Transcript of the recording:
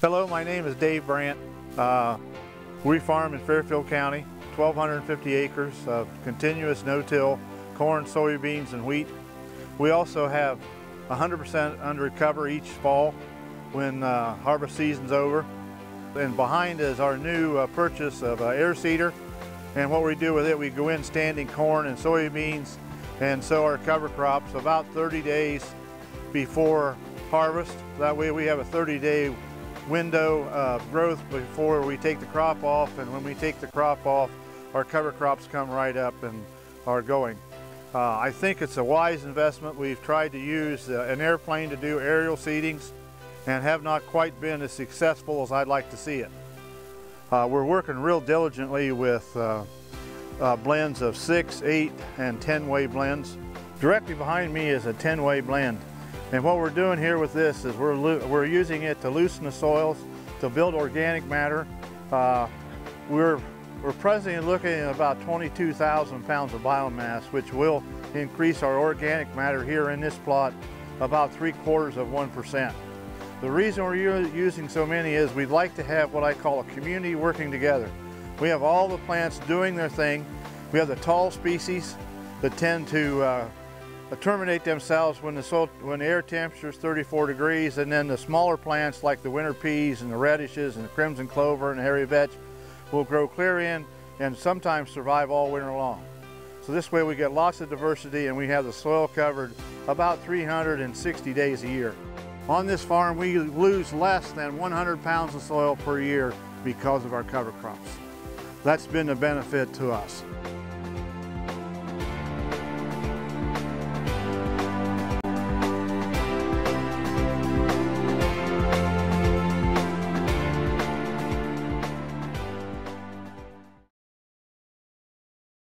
Hello, my name is Dave Brandt. We farm in Fairfield County, 1,250 acres of continuous no-till corn, soybeans, and wheat. We also have 100% undercover each fall when harvest season's over. And behind is our new purchase of air seeder. And what we do with it, we go in standing corn and soybeans and sow our cover crops about 30 days before harvest. That way we have a 30-day window of growth before we take the crop off, and when we take the crop off, our cover crops come right up and are going. I think it's a wise investment. We've tried to use an airplane to do aerial seedings and have not quite been as successful as I'd like to see it. We're working real diligently with blends of 6, 8, and 10-way blends. Directly behind me is a 10-way blend. And what we're doing here with this is we're using it to loosen the soils, to build organic matter. We're presently looking at about 22,000 pounds of biomass, which will increase our organic matter here in this plot about 0.75%. The reason we're using so many is we'd like to have what I call a community working together. We have all the plants doing their thing. We have the tall species that tend to terminate themselves when the air temperature is 34 degrees, and then the smaller plants like the winter peas and the radishes and the crimson clover and the hairy vetch will grow clear in and sometimes survive all winter long. So this way we get lots of diversity, and we have the soil covered about 360 days a year. On this farm we lose less than 100 pounds of soil per year because of our cover crops. That's been a benefit to us.